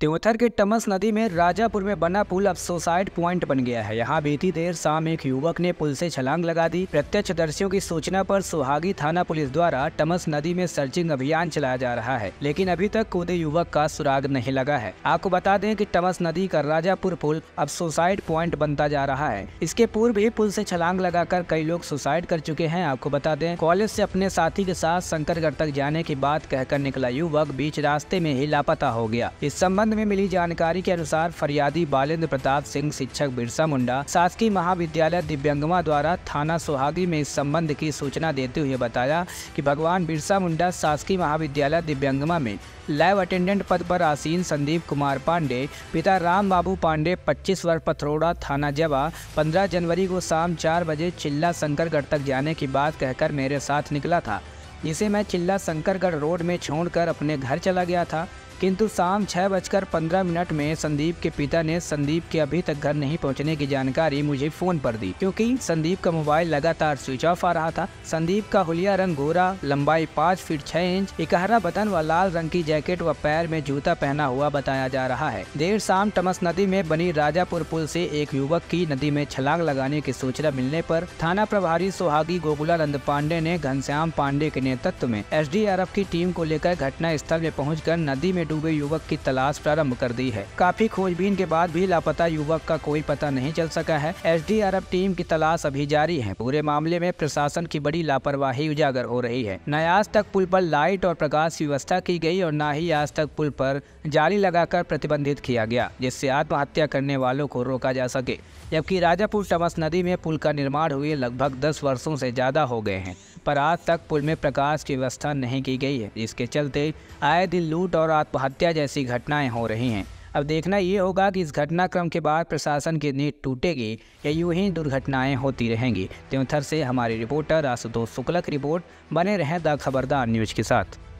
त्योथर के टमस नदी में राजापुर में बना पुल अब सुसाइड पॉइंट बन गया है। यहां बीती देर शाम एक युवक ने पुल से छलांग लगा दी। प्रत्यक्षदर्शियों की सूचना पर सुहागी थाना पुलिस द्वारा टमस नदी में सर्चिंग अभियान चलाया जा रहा है, लेकिन अभी तक कूदे युवक का सुराग नहीं लगा है। आपको बता दें कि टमस नदी का राजापुर पुल अब सुसाइड पॉइंट बनता जा रहा है। इसके पूर्व भी पुल से छलांग लगाकर कई लोग सुसाइड कर चुके हैं। आपको बता दें, कॉलेज से अपने साथी के साथ शंकरगढ़ तक जाने की बात कहकर निकला युवक बीच रास्ते में ही लापता हो गया। इस संबंध में मिली जानकारी के अनुसार फरियादी बाल प्रताप सिंह, शिक्षक बिरसा मुंडा शासकीय महाविद्यालय दिव्यांगमा द्वारा थाना सुहागी में इस संबंध की सूचना देते हुए बताया कि भगवान बिरसा मुंडा शासकीय महाविद्यालय दिव्यांगमा में लैब अटेंडेंट पद पर आसीन संदीप कुमार पांडे, पिता राम बाबू पांडे, 25 वर्ष, पथरोड़ा थाना जवा, 15 जनवरी को शाम 4 बजे चिल्ला शंकरगढ़ तक जाने की बात कहकर मेरे साथ निकला था, जिसे मैं चिल्ला शंकरगढ़ रोड में छोड़कर अपने घर चला गया था। किंतु शाम 6:15 में संदीप के पिता ने संदीप के अभी तक घर नहीं पहुंचने की जानकारी मुझे फ़ोन पर दी, क्योंकि संदीप का मोबाइल लगातार स्विच ऑफ आ रहा था। संदीप का हुलिया रंग गोरा, लंबाई 5 फीट 6 इंच, 11 बटन व लाल रंग की जैकेट व पैर में जूता पहना हुआ बताया जा रहा है। देर शाम टमस नदी में बनी राजापुर पुल से एक युवक की नदी में छलांग लगाने की सूचना मिलने पर थाना प्रभारी सुहागी गोकुल आनंद पांडे ने घनश्याम पांडे के नेतृत्व में SDRF की टीम को लेकर घटना स्थल में पहुँच नदी में डूबे युवक की तलाश प्रारंभ कर दी है। काफी खोजबीन के बाद भी लापता युवक का कोई पता नहीं चल सका है। SDRF टीम की तलाश अभी जारी है। पूरे मामले में प्रशासन की बड़ी लापरवाही उजागर हो रही है। न आज तक पुल पर लाइट और प्रकाश व्यवस्था की गई और न ही आज तक पुल पर जाली लगाकर प्रतिबंधित किया गया, जिससे आत्महत्या करने वालों को रोका जा सके। जबकि राजापुर टमस नदी में पुल का निर्माण हुए लगभग 10 वर्षों से ज्यादा हो गए हैं, पर आज तक पुल में प्रकाश की व्यवस्था नहीं की गई है। इसके चलते आए दिन लूट और आत्महत्या जैसी घटनाएं हो रही हैं। अब देखना ये होगा कि इस घटनाक्रम के बाद प्रशासन की नींद टूटेगी या यूं ही दुर्घटनाएं होती रहेंगी। त्योंथर से हमारे रिपोर्टर आशुतोष शुक्ला की रिपोर्ट। बने रहें द खबरदार न्यूज़ के साथ।